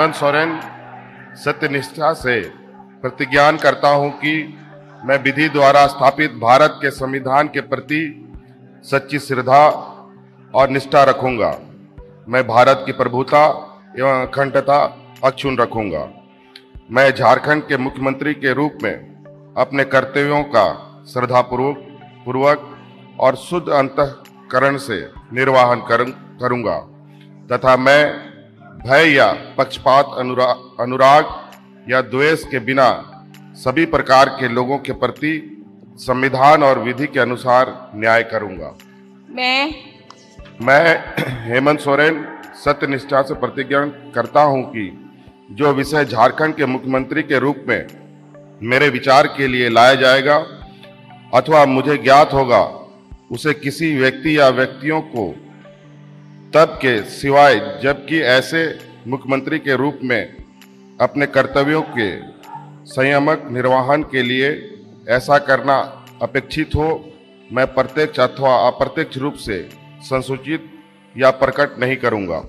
हेमंत सोरेन सत्यनिष्ठा से प्रतिज्ञान करता हूं कि मैं विधि द्वारा स्थापित भारत के संविधान के प्रति सच्ची श्रद्धा और निष्ठा रखूंगा। मैं भारत की प्रभुता एवं अखंडता अक्षुण्ण रखूंगा। मैं झारखंड के मुख्यमंत्री के रूप में अपने कर्तव्यों का श्रद्धापूर्वक और शुद्ध अंतःकरण से निर्वाहन करूंगा तथा मैं भय या पक्षपात अनुराग या द्वेष के बिना सभी प्रकार के लोगों के प्रति संविधान और विधि के अनुसार न्याय करूंगा। मैं हेमंत सोरेन सत्यनिष्ठा से प्रतिज्ञा करता हूं कि जो विषय झारखंड के मुख्यमंत्री के रूप में मेरे विचार के लिए लाया जाएगा अथवा मुझे ज्ञात होगा उसे किसी व्यक्ति या व्यक्तियों को तब के सिवाय जबकि ऐसे मुख्यमंत्री के रूप में अपने कर्तव्यों के संयमक निर्वहन के लिए ऐसा करना अपेक्षित हो, मैं प्रत्यक्ष अथवा अप्रत्यक्ष रूप से संसूचित या प्रकट नहीं करूंगा।